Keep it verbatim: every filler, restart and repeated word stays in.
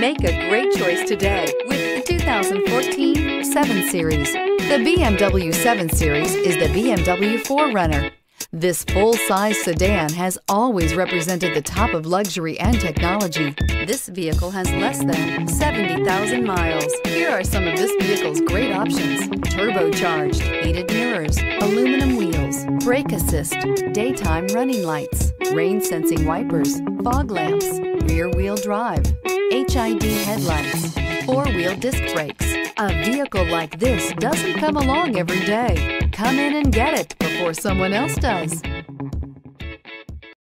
Make a great choice today with the two thousand fourteen seven series. The B M W seven series is the B M W four runner. This full-size sedan has always represented the top of luxury and technology. This vehicle has less than seventy thousand miles. Here are some of this vehicle's great options: turbocharged, heated mirrors, aluminum wheels, brake assist, daytime running lights, rain-sensing wipers, fog lamps, rear-wheel drive, H I D headlights, four-wheel disc brakes. A vehicle like this doesn't come along every day. Come in and get it before someone else does.